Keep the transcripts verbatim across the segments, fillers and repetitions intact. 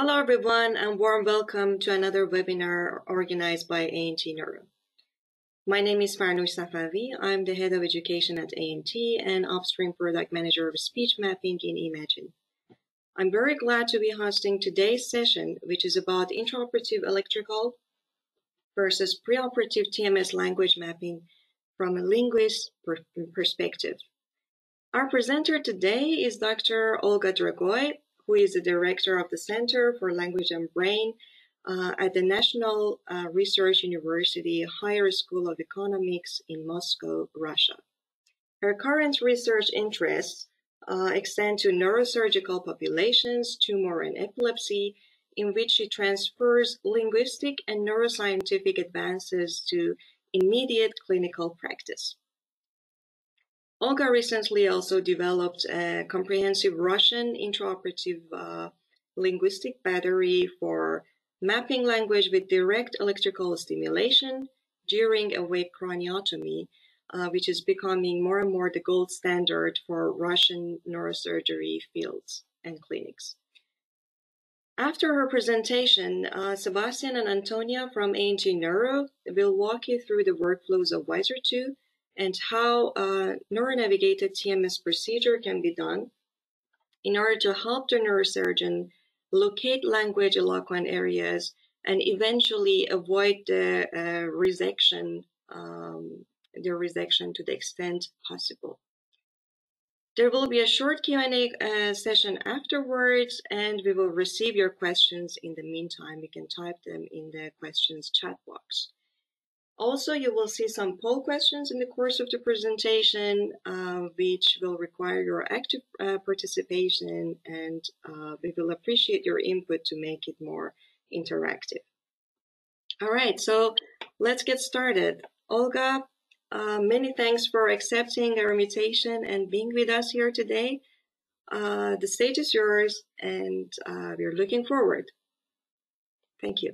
Hello everyone, and warm welcome to another webinar organized by A N T Neuro. My name is Farnoosh Safavi. I'm the Head of Education at A N T and Upstream Product Manager of Speech Mapping in Imagine. I'm very glad to be hosting today's session, which is about intraoperative electrical versus preoperative T M S language mapping from a linguist perspective. Our presenter today is Doctor Olga Dragoy, who is the director of the Center for Language and Brain uh, at the National uh, Research University Higher School of Economics in Moscow, Russia. Her current research interests uh, extend to neurosurgical populations, tumor and epilepsy, in which she transfers linguistic and neuroscientific advances to immediate clinical practice. Olga recently also developed a comprehensive Russian intraoperative uh, linguistic battery for mapping language with direct electrical stimulation during awake craniotomy, uh, which is becoming more and more the gold standard for Russian neurosurgery fields and clinics. After her presentation, uh, Sebastian and Antonia from A N T Neuro will walk you through the workflows of Wiser two and how a neuronavigated T M S procedure can be done in order to help the neurosurgeon locate language eloquent areas and eventually avoid the uh, resection, um, the resection to the extent possible. There will be a short Q and A uh, session afterwards, and we will receive your questions in the meantime. You can type them in the questions chat box. Also, you will see some poll questions in the course of the presentation, uh, which will require your active uh, participation, and uh, we will appreciate your input to make it more interactive. All right, so let's get started. Olga, uh, many thanks for accepting our invitation and being with us here today. Uh, the stage is yours, and uh, we're looking forward. Thank you.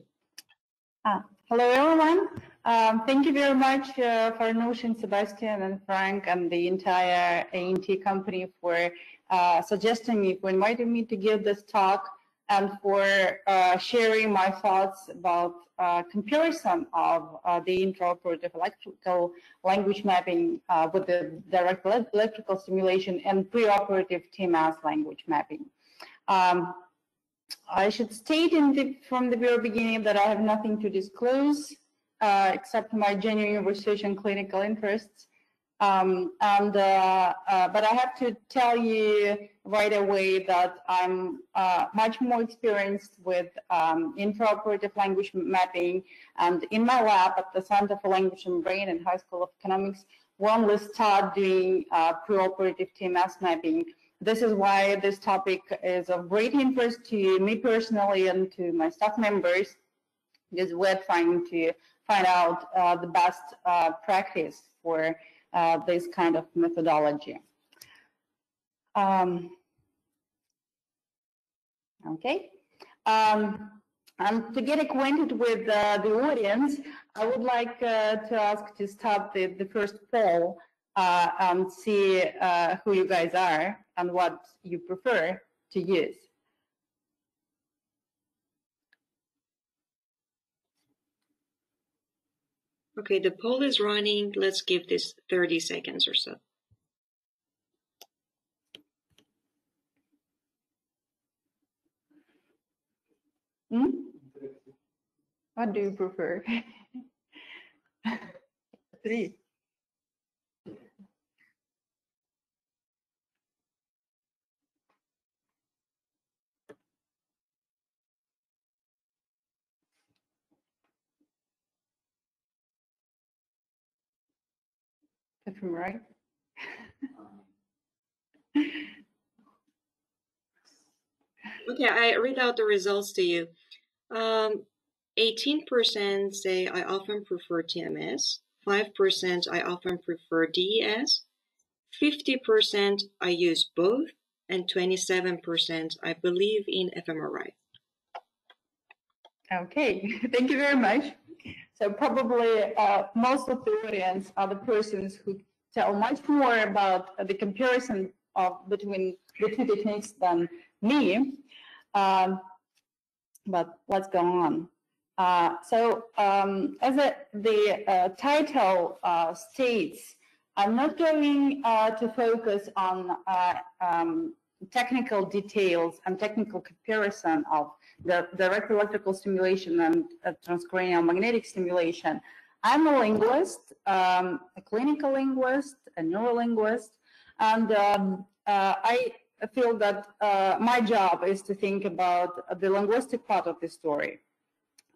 Ah, hello, everyone. Um, thank you very much, uh, Farnoosh and Sebastian and Frank and the entire A N T company for uh, suggesting me, for inviting me to give this talk, and for uh, sharing my thoughts about uh, comparison of uh, the intraoperative electrical language mapping uh, with the direct electrical stimulation and preoperative T M S language mapping. Um, I should state in the, from the very beginning that I have nothing to disclose, Uh, except my genuine research and clinical interests, um, and uh, uh, but I have to tell you right away that I'm uh, much more experienced with um, intraoperative language mapping, and in my lab at the Center for Language and Brain and High School of Economics, one will start doing uh, preoperative T M S mapping. This is why this topic is of great interest to me personally and to my staff members, because we're trying to find out uh, the best uh, practice for uh, this kind of methodology. Um, okay, um, and to get acquainted with uh, the audience, I would like uh, to ask to start the, the first poll uh, and see uh, who you guys are and what you prefer to use. Okay, the poll is running. Let's give this thirty seconds or so. Hmm? What do you prefer? Three. If I'm right. Okay, I read out the results to you. Um, eighteen percent say I often prefer T M S, five percent I often prefer D E S, fifty percent I use both, and twenty-seven percent I believe in fMRI. Okay, thank you very much. So probably uh, most of the audience are the persons who tell much more about the comparison of between the two techniques than me. Um, about what's going on. Uh, so um, as the, the uh, title uh, states, I'm not going uh, to focus on uh, um, technical details and technical comparison of the direct electrical stimulation and uh, transcranial magnetic stimulation. I'm a linguist, um, a clinical linguist, a neurolinguist, and um, uh, I feel that uh, my job is to think about the linguistic part of the story.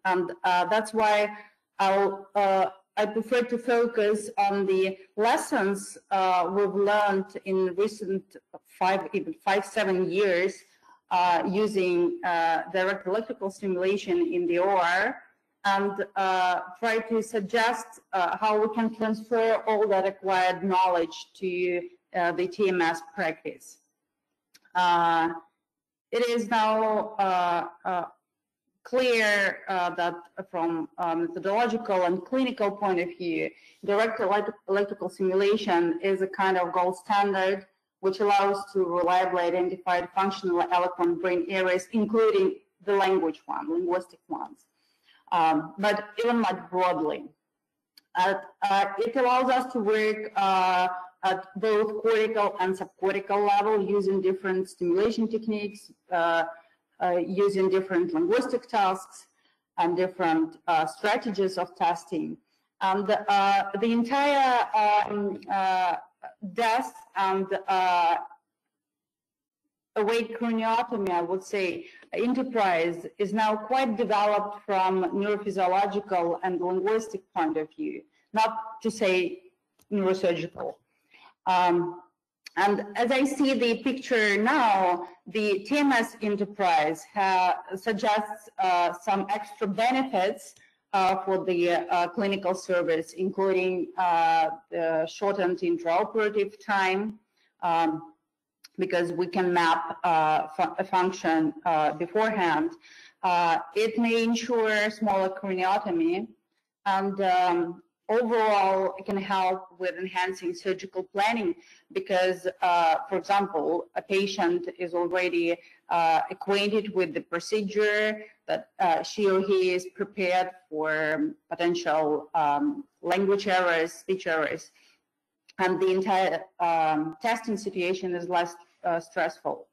And uh, that's why I'll, uh, I prefer to focus on the lessons uh, we've learned in recent five, even five, seven years uh, using uh, direct electrical stimulation in the O R, and uh, try to suggest uh, how we can transfer all that acquired knowledge to uh, the T M S practice. Uh, it is now uh, uh, clear uh, that from a methodological and clinical point of view, direct elect electrical stimulation is a kind of gold standard which allows to reliably identify functional eloquent brain areas, including the language one, linguistic ones, um, but even much broadly. Uh, uh, it allows us to work uh, at both cortical and subcortical level using different stimulation techniques, uh, uh, using different linguistic tasks and different uh, strategies of testing. And uh, the entire um, uh, desk and uh, awake craniotomy, I would say, enterprise is now quite developed from neurophysiological and linguistic point of view, not to say neurosurgical. Um, and as I see the picture now, the T M S enterprise suggests uh, some extra benefits uh, for the uh, clinical service, including uh, the shortened intraoperative time, um, because we can map uh, fu a function uh, beforehand. Uh, it may ensure smaller craniotomy, and um, overall, it can help with enhancing surgical planning because, uh, for example, a patient is already uh, acquainted with the procedure, that uh, she or he is prepared for potential um, language errors, speech errors, and the entire um, testing situation is less uh, stressful.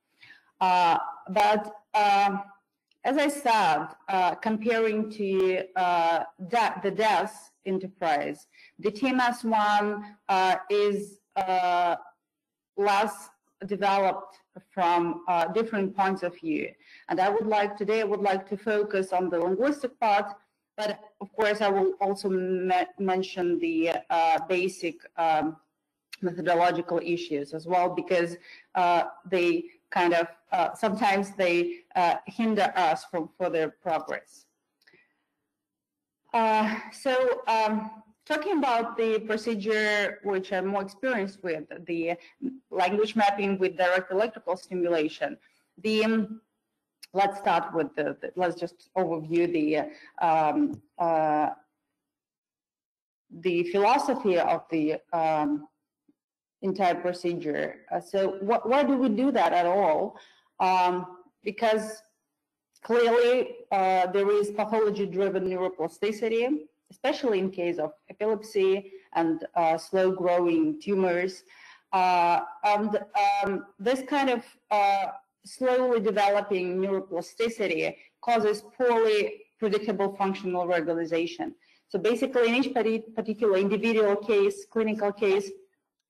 Uh, but uh, as I said, uh, comparing to uh, the D A S enterprise, the T M S one uh, is uh, less developed from uh, different points of view. And I would like, today I would like to focus on the linguistic part, but of course I will also mention the uh, basic um, methodological issues as well, because uh, they kind of, uh, sometimes they uh, hinder us from further progress. Uh, so um, talking about the procedure which I'm more experienced with, the language mapping with direct electrical stimulation, the, um, let's start with the, the, let's just overview the, um, uh, the philosophy of the um, entire procedure. Uh, so wh why do we do that at all? Um, because clearly uh, there is pathology-driven neuroplasticity, especially in case of epilepsy and uh, slow-growing tumors. Uh, and um, this kind of uh, slowly developing neuroplasticity causes poorly predictable functional regularization. So basically, in each particular individual case, clinical case,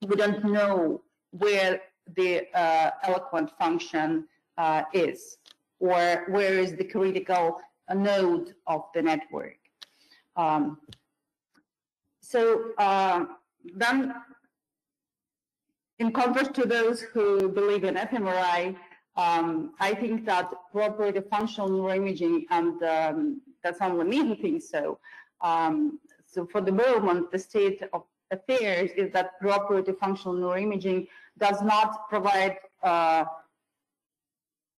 we don't know where the uh, eloquent function uh, is, or where is the critical node of the network. Um, so uh, then, in contrast to those who believe in fMRI, um, I think that proper functional neuroimaging, and um, that's only me who thinks so. Um, so for the moment, the state of affairs is that preoperative functional neuroimaging does not provide uh,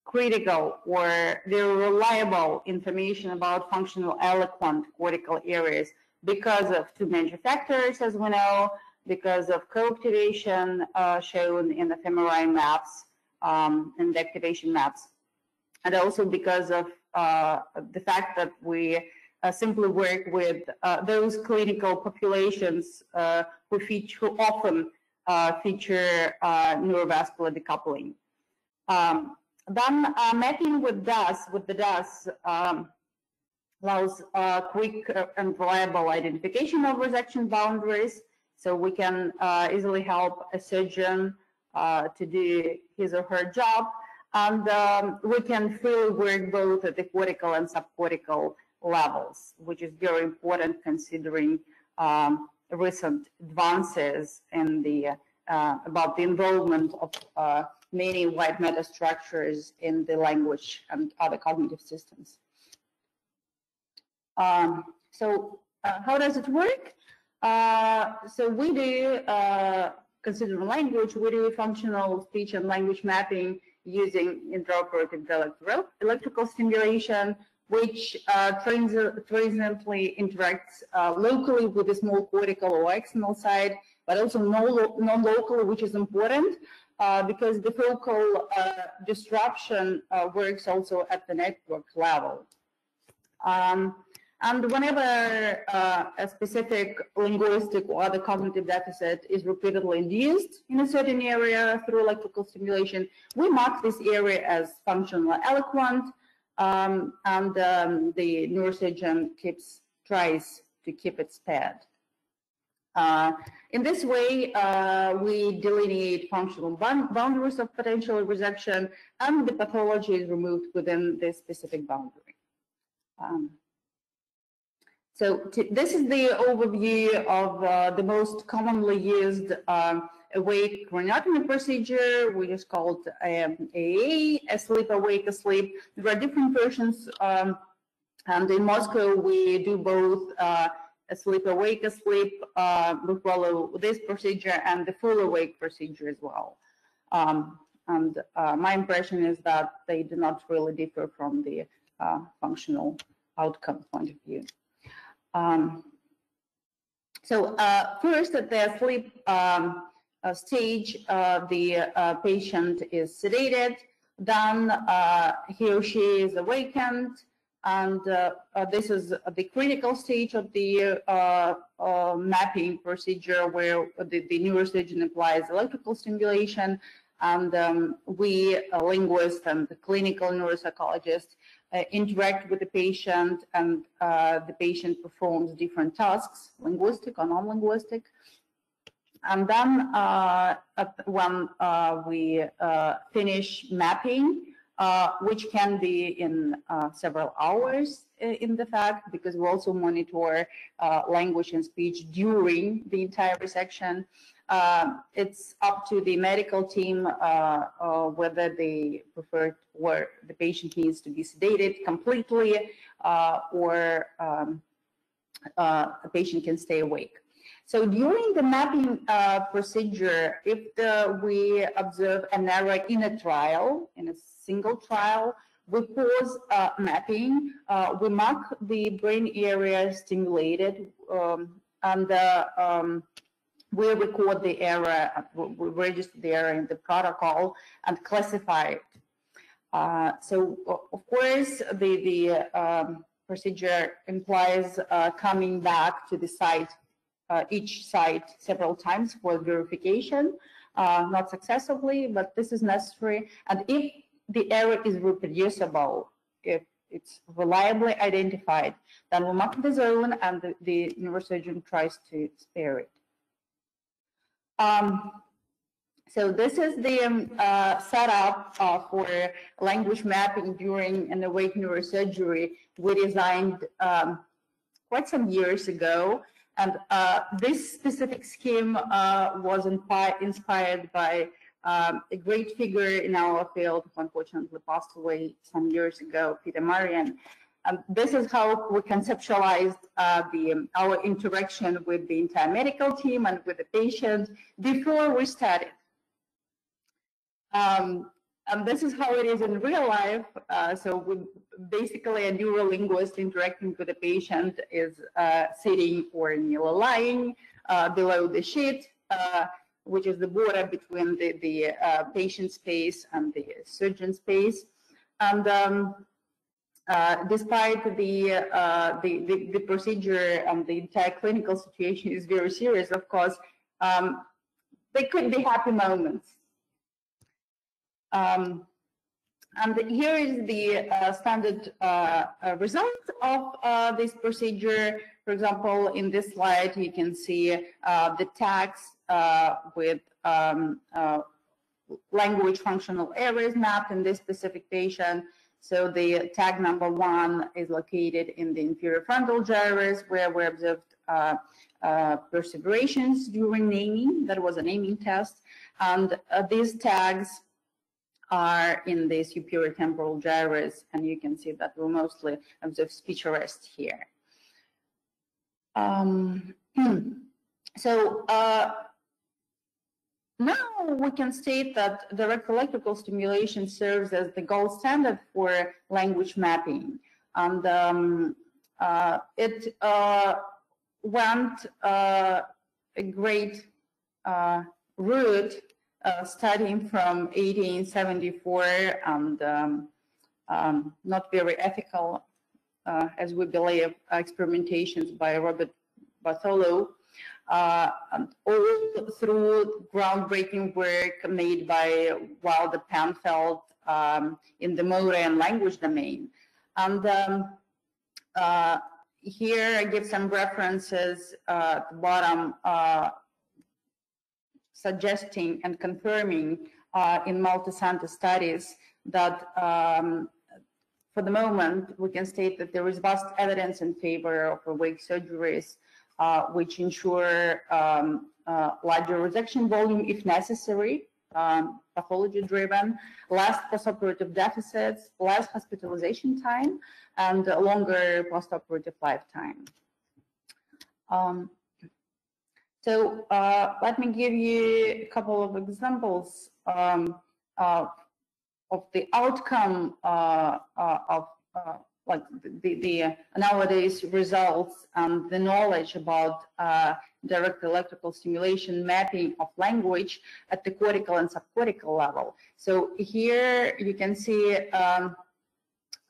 critical or very reliable information about functional eloquent cortical areas because of two major factors, as we know, because of co-activation uh, shown in the fMRI maps um, and the activation maps, and also because of uh, the fact that we uh, simply work with uh, those clinical populations uh, who, feature, who often uh, feature uh, neurovascular decoupling. Um, then uh, mapping with D A S, with the D A S um, allows uh, quick and reliable identification of resection boundaries, so we can uh, easily help a surgeon uh, to do his or her job. And um, we can fully work both at the cortical and subcortical levels, which is very important considering um, recent advances in the, uh, about the involvement of uh, many white matter structures in the language and other cognitive systems. Um, so uh, how does it work? Uh, so we do, uh, considering language, we do functional speech and language mapping using intraoperative electrical stimulation, which uh, transiently interacts uh, locally with the small cortical or axonal side, but also non-locally, which is important uh, because the focal uh, disruption uh, works also at the network level. Um, and whenever uh, a specific linguistic or other cognitive deficit is repeatedly induced in a certain area through electrical stimulation, we mark this area as functionally eloquent, um, and um, the neurosurgeon keeps, tries to keep it spared. Uh, in this way, uh, we delineate functional boundaries of potential resection, and the pathology is removed within this specific boundary. Um, so to, this is the overview of uh, the most commonly used um, awake craniotomy procedure, which is called um, A A, asleep, awake, asleep. There are different versions, um, and in Moscow we do both uh, asleep, awake, asleep. Uh, we follow this procedure and the full awake procedure as well. Um, and uh, my impression is that they do not really differ from the Uh, functional outcome point of view. Um, so uh, first, at the sleep um, uh, stage, uh, the uh, patient is sedated, then uh, he or she is awakened, and uh, uh, this is the critical stage of the uh, uh, mapping procedure where the, the neurosurgeon applies electrical stimulation, and um, we uh, linguists and the clinical neuropsychologists Uh, interact with the patient, and uh, the patient performs different tasks, linguistic or non-linguistic. And then uh, when uh, we uh, finish mapping, uh, which can be in uh, several hours in the fact, because we also monitor uh, language and speech during the entire resection, Uh, it's up to the medical team uh, uh, whether they prefer where the patient needs to be sedated completely uh, or um, uh, the patient can stay awake. So during the mapping uh, procedure, if the, we observe an error in a trial, in a single trial, we pause uh, mapping, uh, we mark the brain area stimulated, um, and uh, um, we record the error, we register the error in the protocol and classify it. Uh, so, of course, the, the um, procedure implies uh, coming back to the site, uh, each site several times for verification, uh, not successively, but this is necessary. And if the error is reproducible, if it's reliably identified, then we mark the zone and the, the neurosurgeon tries to spare it. Um, so this is the um, uh, setup uh, for language mapping during an awake neurosurgery we designed um, quite some years ago, and uh, this specific scheme uh, was inspired by um, a great figure in our field who unfortunately passed away some years ago, Peter Mariën. And this is how we conceptualized uh, the, um, our interaction with the entire medical team and with the patient before we started. Um, and this is how it is in real life. Uh, so we basically a neurolinguist interacting with the patient is uh, sitting or nearly lying uh, below the sheet, uh, which is the border between the, the uh, patient space and the surgeon space. And um, Uh, despite the, uh, the, the, the procedure and the entire clinical situation is very serious, of course, um, there could be happy moments. Um, and the, here is the uh, standard uh, uh, result of uh, this procedure. For example, in this slide, you can see uh, the tags uh, with um, uh, language functional areas mapped in this specific patient. So the tag number one is located in the inferior frontal gyrus, where we observed uh, uh, perseverations during naming. That was a naming test. And uh, these tags are in the superior temporal gyrus, and you can see that we mostly observe speech arrest here. Um, so uh, now we can state that direct electrical stimulation serves as the gold standard for language mapping, and um, uh, it uh, went uh, a great uh, route, uh, starting from eighteen seventy-four, and um, um, not very ethical, uh, as we believe, experimentations by Robert Bartholow. Uh, and all through groundbreaking work made by Wilder Penfeld um, in the motor and language domain. And um, uh, here I give some references uh, at the bottom, uh, suggesting and confirming uh, in multi-center studies that um, for the moment we can state that there is vast evidence in favor of awake surgeries, Uh, which ensure um, uh, larger resection volume if necessary, um, pathology-driven, less postoperative deficits, less hospitalization time, and a longer postoperative lifetime. Um, so uh, let me give you a couple of examples um, uh, of the outcome uh, uh, of uh, like the, the uh, nowadays results and the knowledge about uh, direct electrical stimulation mapping of language at the cortical and subcortical level. So here you can see um,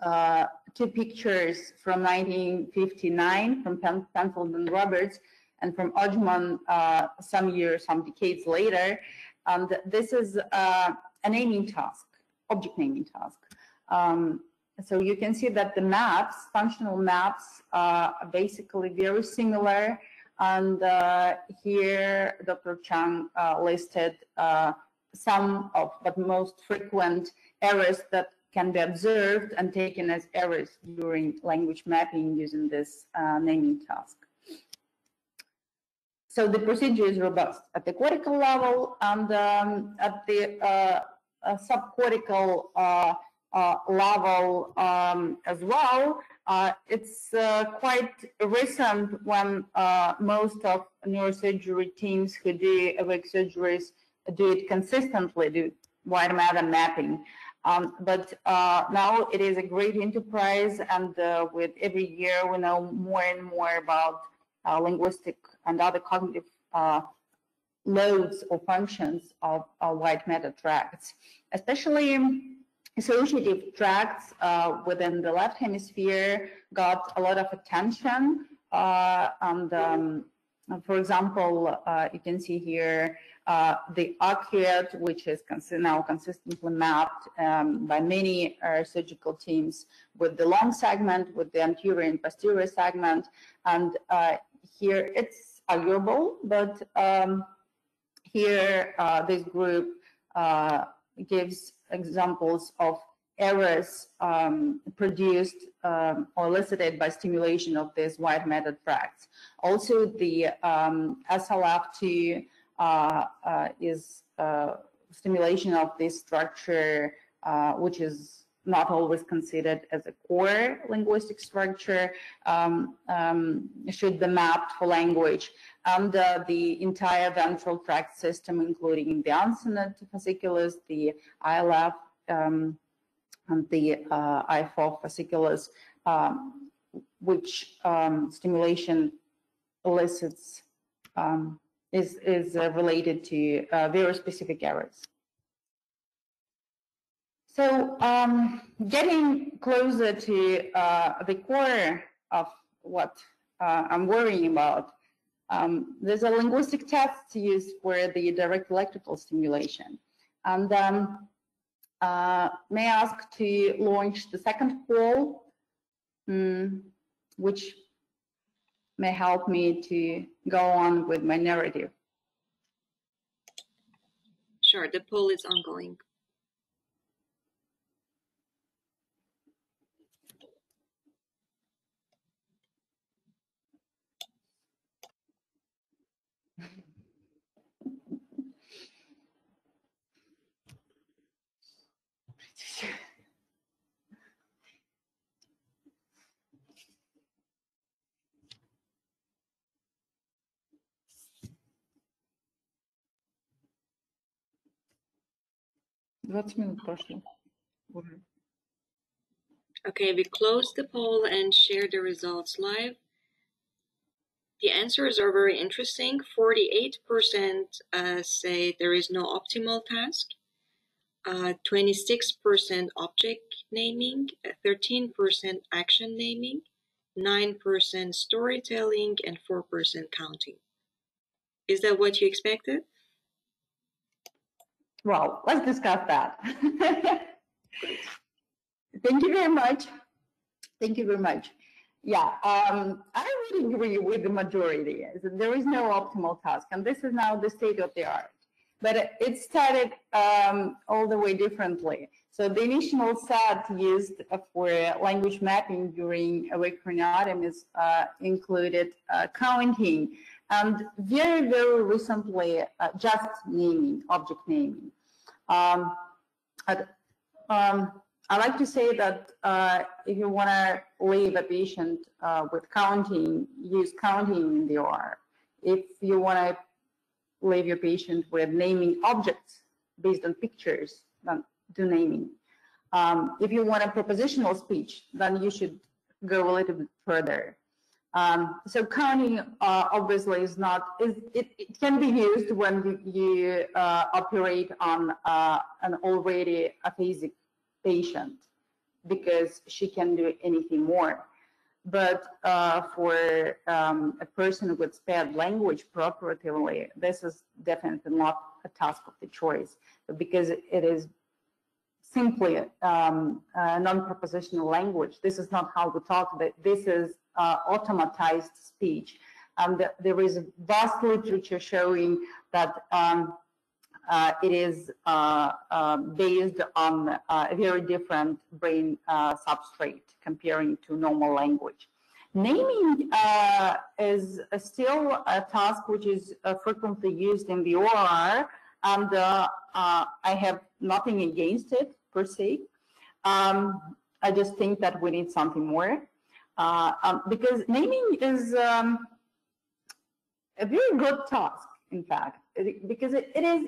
uh, two pictures from nineteen fifty-nine from Pen Penfeld and Roberts, and from Ojman uh, some years, some decades later. And this is uh, a naming task, object naming task. Um, So you can see that the maps, functional maps, uh, are basically very similar. And uh, here, Doctor Chang uh, listed uh, some of but most frequent errors that can be observed and taken as errors during language mapping using this uh, naming task. So the procedure is robust at the cortical level, and um, at the uh, uh, subcortical uh, Uh, level um, as well. Uh, it's uh, quite recent when uh, most of neurosurgery teams who do awake surgeries do it consistently, do wide matter mapping. Um, but uh, now it is a great enterprise, and uh, with every year we know more and more about uh, linguistic and other cognitive uh, loads or functions of uh, wide matter tracts, especially associative tracts uh, within the left hemisphere got a lot of attention. Uh, and um, for example, uh, you can see here uh, the arcuate, which is cons now consistently mapped um, by many uh, surgical teams with the long segment, with the anterior and posterior segment. And uh, here it's arguable, but um, here uh, this group uh, gives examples of errors um, produced um, or elicited by stimulation of these wide matter tracts. Also, the um, S L F two uh, uh, is uh, stimulation of this structure, uh, which is not always considered as a core linguistic structure, um, um, should be mapped for language. And uh, the entire ventral tract system, including the uncinate fasciculus, the I L F, um, and the uh, I four fasciculus, um, which um, stimulation elicits um, is, is uh, related to uh, very specific errors. So um, getting closer to uh, the core of what uh, I'm worrying about, um, there's a linguistic test used for the direct electrical stimulation. And um, uh, may I ask to launch the second poll, um, which may help me to go on with my narrative. Sure, the poll is ongoing. twenty minutes прошло. Okay, we close the poll and share the results live. The answers are very interesting. forty-eight percent uh, say there is no optimal task, uh, twenty-six percent object naming, thirteen percent action naming, nine percent storytelling, and four percent counting. Is that what you expected? Well, let's discuss that. Thank you very much. Thank you very much. Yeah, um, I really agree with the majority. There is no optimal task, and this is now the state of the art. But it started um, all the way differently. So the initial set used for language mapping during awake craniotomies uh, included uh, counting, and very, very recently, uh, just naming, object naming. Um, I'd, um, I like to say that uh, if you want to leave a patient uh, with counting, use counting in the O R. If you want to leave your patient with naming objects based on pictures, then do naming. Um, if you want a propositional speech, then you should go a little bit further. Um, so counting uh, obviously is not, is, it, it can be used when you, you uh, operate on uh, an already aphasic patient, because she can do anything more. But uh, for um, a person with spared language proprietary, this is definitely not a task of the choice, because it is simply um, uh, non-propositional language. This is not how we talk, but this is Uh, automatized speech. Um, the, there is vast literature showing that um, uh, it is uh, uh, based on uh, a very different brain uh, substrate comparing to normal language. Naming uh, is uh, still a task which is uh, frequently used in the O R, and uh, uh, I have nothing against it per se. Um, I just think that we need something more. Uh, um, because naming is um, a very good task, in fact, it, because it, it is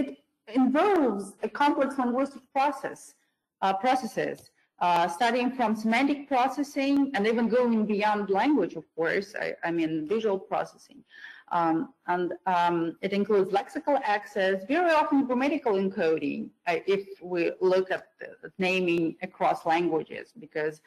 it involves a complex linguistic process uh, processes, uh, starting from semantic processing and even going beyond language, of course. I, I mean, visual processing, um, and um, it includes lexical access, very often grammatical encoding. Uh, if we look at the naming across languages, because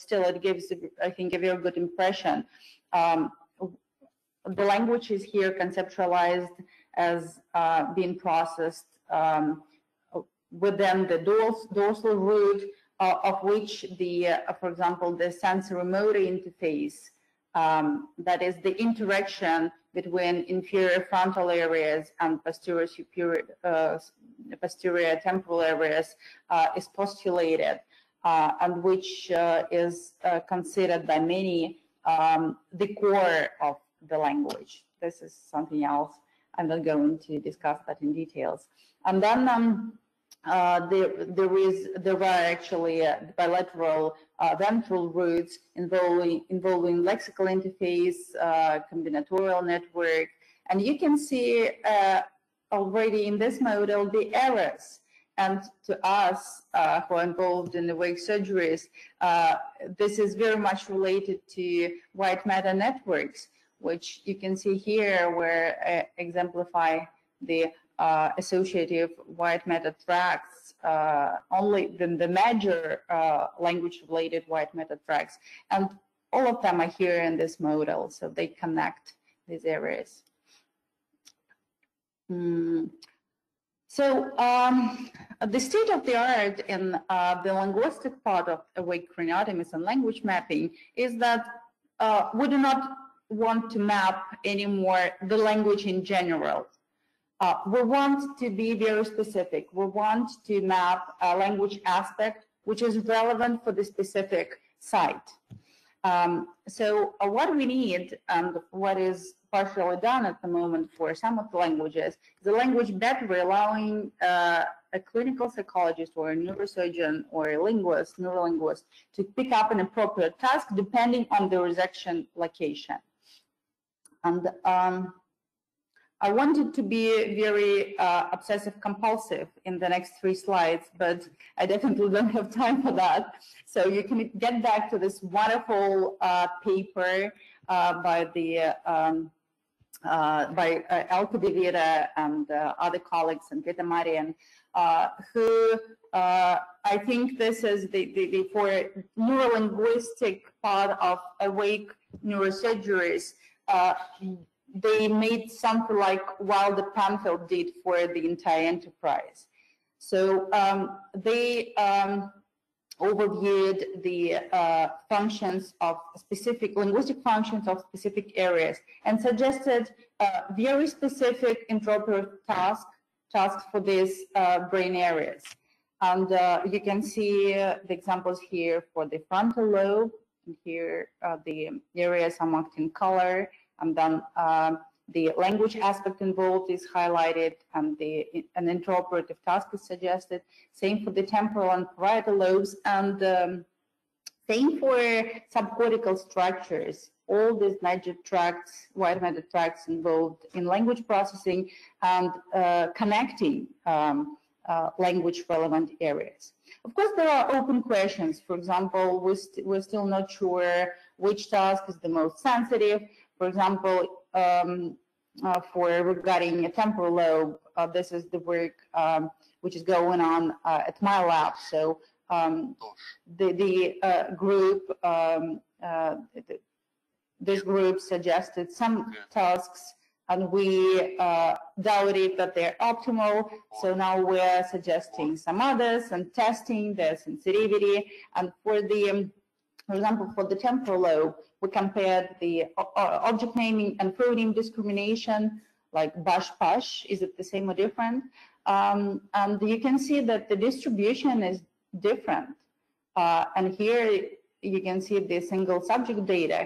still it gives, I think, a very good impression. Um, the language is here conceptualized as uh, being processed um, within the dors dorsal root, uh, of which the, uh, for example, the sensorimotor interface, um, that is the interaction between inferior frontal areas and posterior superior, uh, posterior temporal areas, uh, is postulated, uh, and which uh, is uh, considered by many um, the core of the language. This is something else. I'm not going to discuss that in details. And then um, uh, there, there is there are actually uh, bilateral uh, ventral routes involving involving lexical interface, uh, combinatorial network, and you can see uh, already in this model the errors. And to us uh, who are involved in awake surgeries, uh, this is very much related to white matter networks, which you can see here, where uh, exemplify the uh, associative white matter tracts, uh, only the, the major uh, language-related white matter tracts. And all of them are here in this model, so they connect these areas. Mm. So um, the state of the art in uh, the linguistic part of awake craniotomies and language mapping is that uh, we do not want to map anymore the language in general. Uh, we want to be very specific. We want to map a language aspect which is relevant for the specific site. Um, so uh, what we need, and what is partially done at the moment for some of the languages, the language battery, allowing uh, a clinical psychologist or a neurosurgeon or a linguist, neurolinguist, to pick up an appropriate task depending on the resection location. And um, I wanted to be very uh, obsessive-compulsive in the next three slides, but I definitely don't have time for that. So you can get back to this wonderful uh, paper uh, by the um, uh, by uh, altheviera and uh, other colleagues, and Peter Mariën, uh, who uh, I think this is the, the, the for neurolinguistic part of awake neurosurgeries. Uh, they made something like Wilder Penfeld did for the entire enterprise. So um, they um, overviewed the uh, functions of specific, linguistic functions of specific areas, and suggested uh, very specific interpretive task, tasks for these uh, brain areas. And uh, you can see uh, the examples here for the frontal lobe. And here uh, the areas are marked in color. And then uh, the language aspect involved is highlighted, and the, an interpretive task is suggested. Same for the temporal and parietal lobes, and um, same for subcortical structures. All these major tracts, white matter tracts, involved in language processing and uh, connecting um, uh, language-relevant areas. Of course, there are open questions. For example, we're, st we're still not sure which task is the most sensitive. For example, um, uh, for regarding a temporal lobe, uh, this is the work um, which is going on uh, at my lab. So um, the, the uh, group, um, uh, the, this group suggested some tasks, and we uh, doubted that they're optimal. So now we're suggesting some others and testing their sensitivity. And for the um, For example, for the temporal lobe, we compared the object naming and phoneme discrimination, like bash-pash, is it the same or different? Um, and you can see that the distribution is different. Uh, and here you can see the single subject data.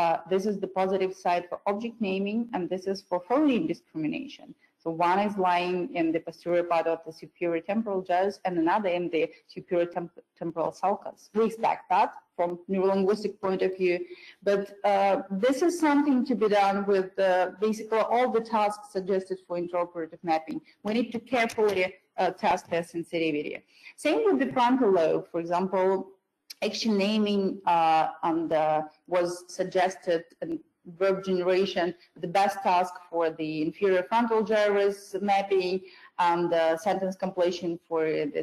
Uh, this is the positive side for object naming, and this is for phoneme discrimination. So one is lying in the posterior part of the superior temporal gyrus, and another in the superior temp temporal sulcus. We expect that from neurolinguistic point of view, but uh, this is something to be done with uh, basically all the tasks suggested for interpretive mapping. We need to carefully uh, test their sensitivity. Same with the frontal lobe. For example, action naming uh, and, uh, was suggested, and verb generation, the best task for the inferior frontal gyrus mapping, and the sentence completion for the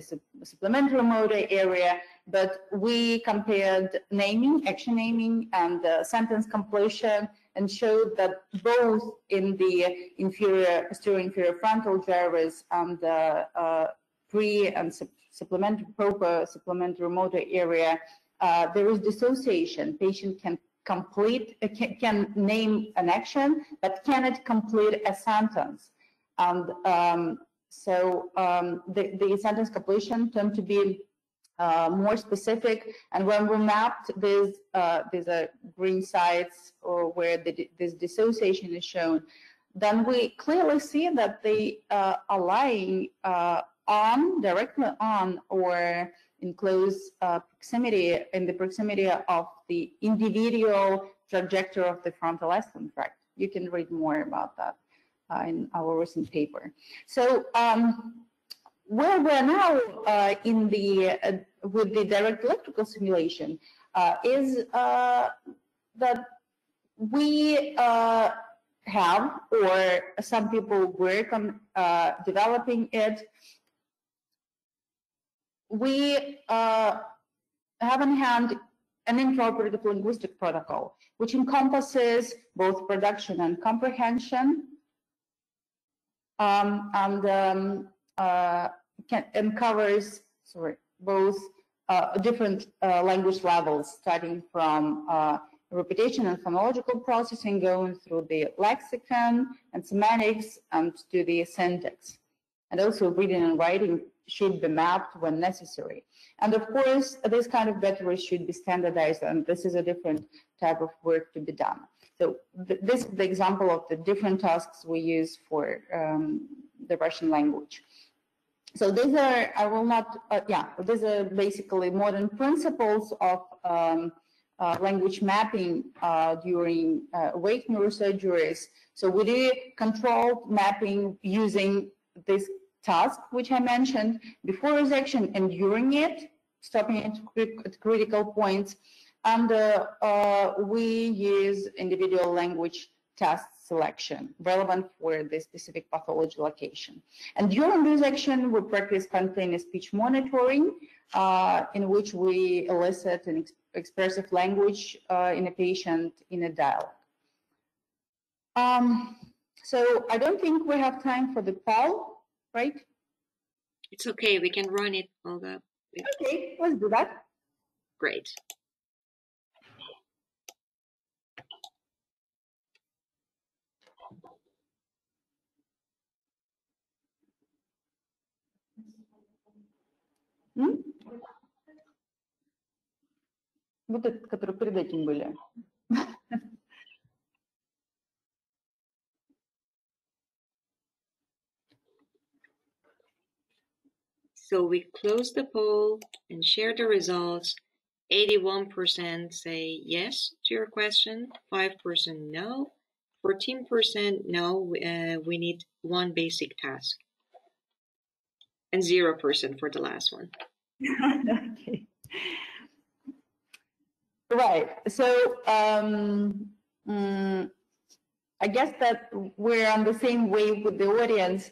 supplementary motor area. but we compared naming, action naming, and uh, sentence completion, and showed that both in the inferior, posterior inferior frontal gyrus and the uh, uh, pre and su supplementary proper supplementary motor area, uh, there is dissociation. Patient can complete, uh, can, can name an action, but cannot complete a sentence. And um, so um, the, the sentence completion turned to be Uh, more specific, and when we mapped these, uh, these are green sites or where the, this dissociation is shown, then we clearly see that they uh, are lying uh, on, directly on, or in close uh, proximity, in the proximity of the individual trajectory of the frontal ascending tract. You can read more about that uh, in our recent paper. So, um, Well, we're now uh, in the uh, with the direct electrical simulation uh, is uh, that we uh, have, or some people work on uh, developing it. We uh, have in hand an intraoperative linguistic protocol, which encompasses both production and comprehension, um, and um, Uh, can, and covers sorry, both uh, different uh, language levels, starting from uh, repetition and phonological processing, going through the lexicon and semantics, and to the syntax. And also reading and writing should be mapped when necessary. And of course, this kind of battery should be standardized, and this is a different type of work to be done. So th this is the example of the different tasks we use for um, the Russian language. So these are, I will not, uh, yeah, these are basically modern principles of um, uh, language mapping uh, during uh, awake neurosurgeries. So we do controlled mapping using this task, which I mentioned, before his action and during it, stopping at, crit at critical points. And uh, uh, we use individual language tests selection relevant for the specific pathology location. And during this action, we practice spontaneous speech monitoring, uh, in which we elicit an ex expressive language uh, in a patient in a dialogue. Um, so I don't think we have time for the poll, right? It's okay, we can run it, Olga. Okay, let's do that. Great. Mm? Вот этот, которые перед этим были. So we close the poll and share the results. eighty-one percent say yes to your question, five percent no, fourteen percent no, uh, we need one basic task. And zero percent for the last one. Okay. Right. So um, mm, I guess that we're on the same wave with the audience,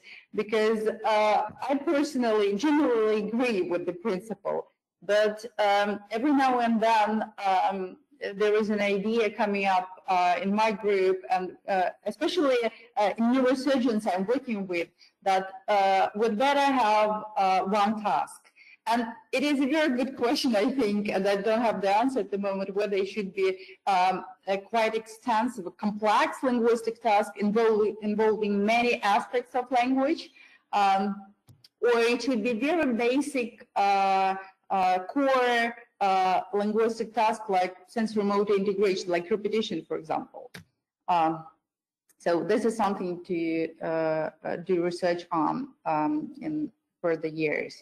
because uh, I personally generally agree with the principle. But um, every now and then um, there is an idea coming up uh, in my group, and uh, especially uh, in neurosurgeons I'm working with, that uh, we'd better have uh, one task. And it is a very good question, I think, and I don't have the answer at the moment, whether it should be um, a quite extensive, complex linguistic task involving, involving many aspects of language, um, or it should be very basic uh, uh, core uh, linguistic task like sensory-motor integration, like repetition, for example. Um, So this is something to uh, do research on um, in for the years.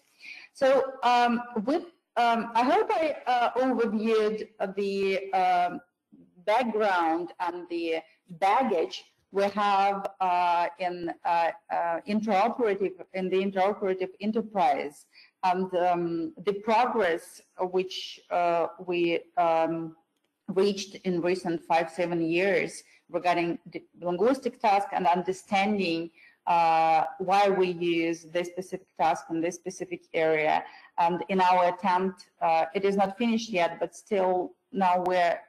So um, with um, I hope I uh, overviewed the um, background and the baggage we have uh, in uh, uh, intraoperative in the intraoperative enterprise, and um, the progress which uh, we um, reached in recent five seven years. Regarding the linguistic task and understanding uh, why we use this specific task in this specific area, And in our attempt, uh, it is not finished yet, but still now we're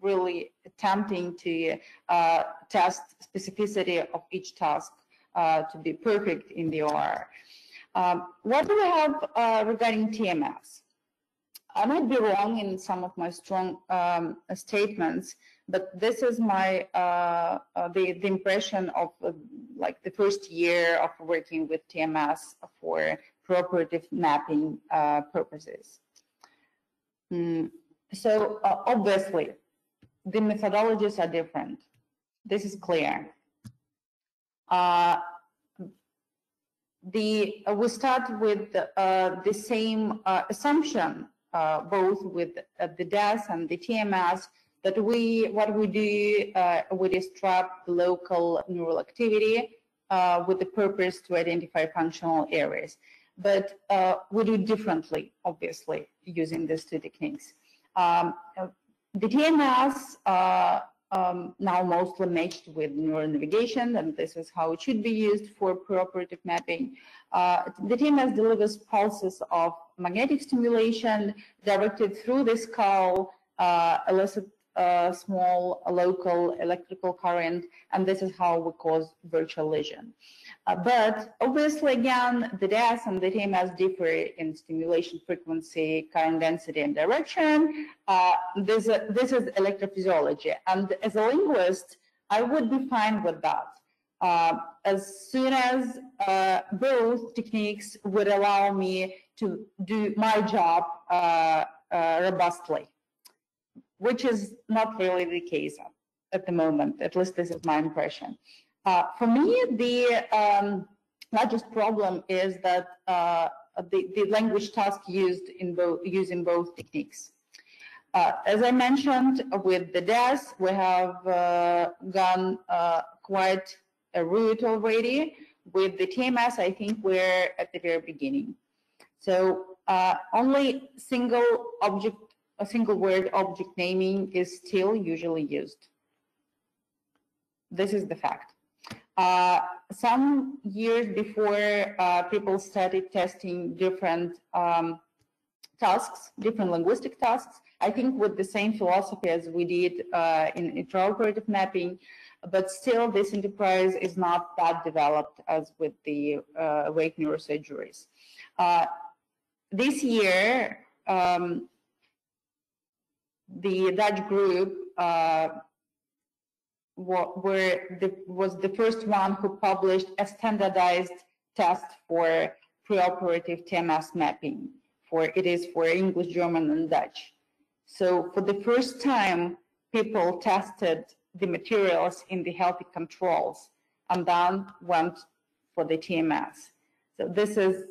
really attempting to uh, test specificity of each task uh, to be perfect in the O R. Um, what do we have uh, regarding T M S? I might be wrong in some of my strong um, statements, but this is my uh, uh, the the impression of uh, like the first year of working with T M S for cooperative mapping uh, purposes. Mm. So uh, obviously, the methodologies are different. This is clear. Uh, the uh, we start with uh, the same uh, assumption. Uh, both with uh, the D A S and the T M S, that we what we do, uh, we describe the local neural activity uh, with the purpose to identify functional areas. But uh, we do differently, obviously, using these two techniques. Um, the T M S uh, um, now mostly matched with neural navigation, and this is how it should be used for preoperative mapping. Uh, the T M S delivers pulses of magnetic stimulation directed through the skull, uh, elicit uh, small local electrical current, and this is how we cause virtual lesion. Uh, but obviously, again, the D A S and the T M S differ in stimulation frequency, current density, and direction. Uh, this, uh, this is electrophysiology, and as a linguist, I would be fine with that. Uh, as soon as uh, both techniques would allow me to do my job uh, uh, robustly, which is not really the case at the moment. At least this is my impression. Uh, for me, the um, largest problem is that uh, the, the language task used in both using both techniques. Uh, as I mentioned, with the D A S, we have uh, gone uh, quite a route already. With the T M S, I think we're at the very beginning. So uh, only single object, a single word object naming is still usually used. This is the fact. Uh, some years before, uh, people started testing different um, tasks, different linguistic tasks, I think with the same philosophy as we did uh, in intraoperative mapping, but still this enterprise is not that developed as with the uh, awake neurosurgeries. Uh, this year, um, the Dutch group uh, were the, was the first one who published a standardized test for preoperative T M S mapping. For it is for English, German, and Dutch. So for the first time, people tested the materials in the healthy controls and then went for the T M S. So this is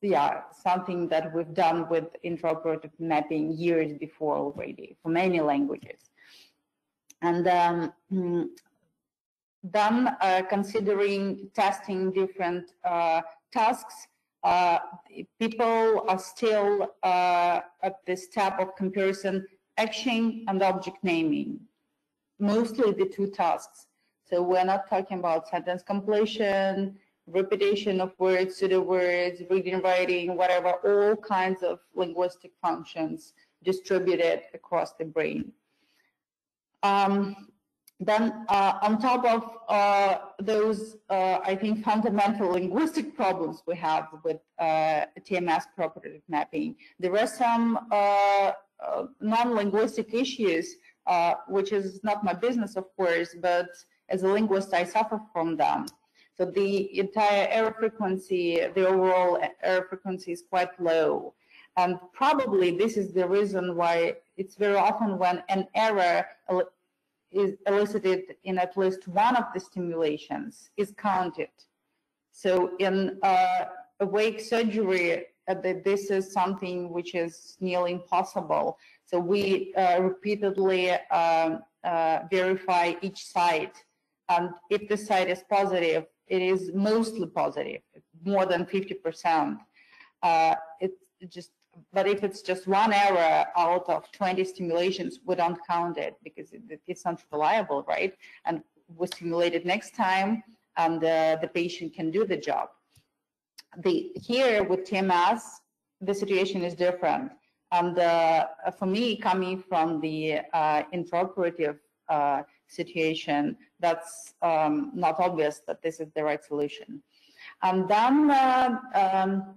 yeah, something that we've done with intraoperative mapping years before already for many languages. And um, then uh, considering testing different uh, tasks, uh, people are still uh, at the step of comparison, action and object naming, mostly the two tasks. So we're not talking about sentence completion, repetition of words, pseudo words, reading, writing, whatever, all kinds of linguistic functions distributed across the brain. Um, then uh, on top of uh, those, uh, I think, fundamental linguistic problems we have with uh, T M S preoperative mapping, there are some uh, uh, non-linguistic issues, uh, which is not my business, of course, but as a linguist, I suffer from them. So the entire error frequency, the overall error frequency is quite low. And probably this is the reason why it's very often when an error is elicited in at least one of the stimulations is counted. So in uh, awake surgery, uh, this is something which is nearly impossible. So we uh, repeatedly uh, uh, verify each side. And if the side is positive, it is mostly positive, more than fifty percent. Uh, it's just, but if it's just one error out of twenty stimulations, we don't count it because it, it's not reliable, right? And we stimulate it next time, and uh, the patient can do the job. The, here with T M S, the situation is different. And uh, for me, coming from the uh, intraoperative uh, situation, that's um, not obvious that this is the right solution. And then uh, um,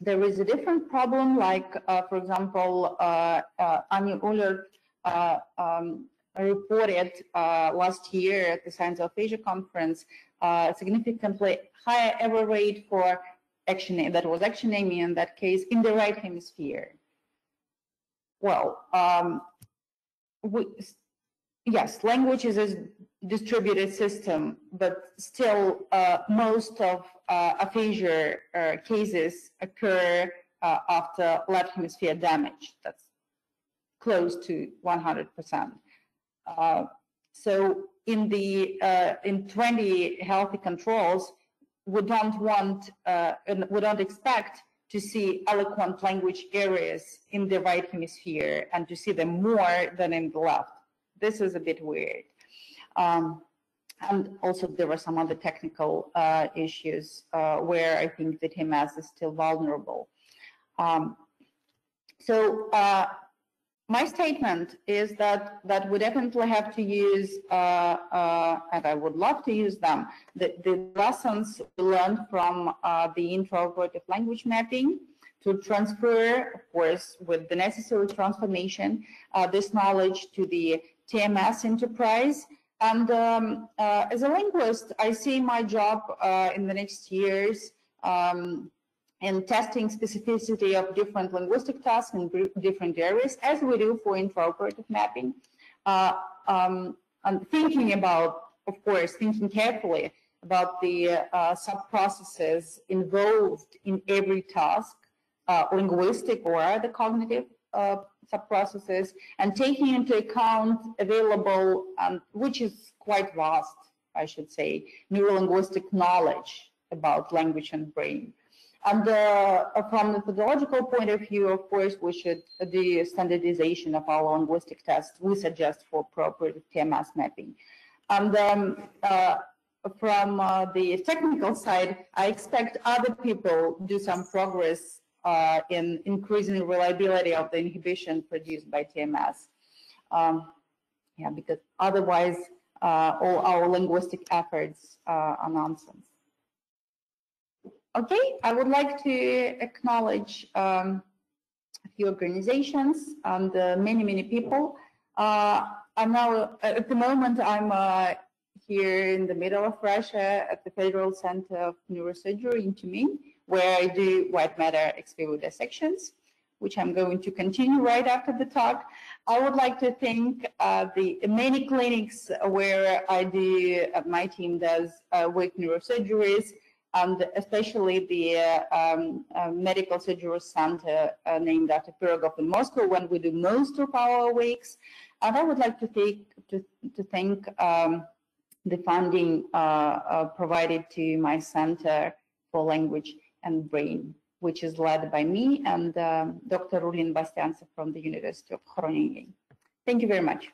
there is a different problem, like, uh, for example, uh, uh, Anu Ullert uh, um, reported uh, last year at the Science of Asia conference uh, significantly higher error rate for action that was actionemia in that case in the right hemisphere. Well, um, we, yes, language is a distributed system, but still uh, most of uh, aphasia uh, cases occur uh, after left hemisphere damage. That's close to one hundred percent. Uh, so in the uh, in twenty healthy controls, we don't want uh, and we don't expect to see eloquent language areas in the right hemisphere and to see them more than in the left. This is a bit weird. Um, and also there were some other technical uh, issues uh, where I think the T M S is still vulnerable. Um, so uh, my statement is that, that we definitely have to use, uh, uh, and I would love to use them, the, the lessons we learned from uh, the intraoperative language mapping to transfer, of course, with the necessary transformation, uh, this knowledge to the T M S enterprise. And um, uh, as a linguist, I see my job uh, in the next years um, in testing specificity of different linguistic tasks in different areas, as we do for intraoperative mapping. Uh, um, and thinking about, of course, thinking carefully about the uh, sub-processes involved in every task, uh, linguistic or other cognitive uh, sub-processes, and taking into account available, um, which is quite vast, I should say, neurolinguistic knowledge about language and brain. And uh, from the methodological point of view, of course, we should do standardization of our linguistic tests. We suggest for appropriate T M S mapping. And um, uh, from uh, the technical side, I expect other people do some progress uh, in increasing reliability of the inhibition produced by T M S. Um, yeah, because otherwise, uh, all our linguistic efforts uh, are nonsense. Okay, I would like to acknowledge um, a few organizations and uh, many, many people. Uh, I'm now, at the moment, I'm uh, here in the middle of Russia at the Federal Center of Neurosurgery in Tyumen, where I do white matter ex vivo dissections, which I'm going to continue right after the talk. I would like to thank uh, the many clinics where I do, uh, my team does uh, work neurosurgeries, and especially the uh, um, uh, medical surgery center uh, named after Pirogov in Moscow, when we do most of our wakes. And I would like to, take, to, to thank um, the funding uh, uh, provided to my Center for Language and Brain, which is led by me and uh, Doctor Rulin Bastiansev from the University of Groningen. Thank you very much.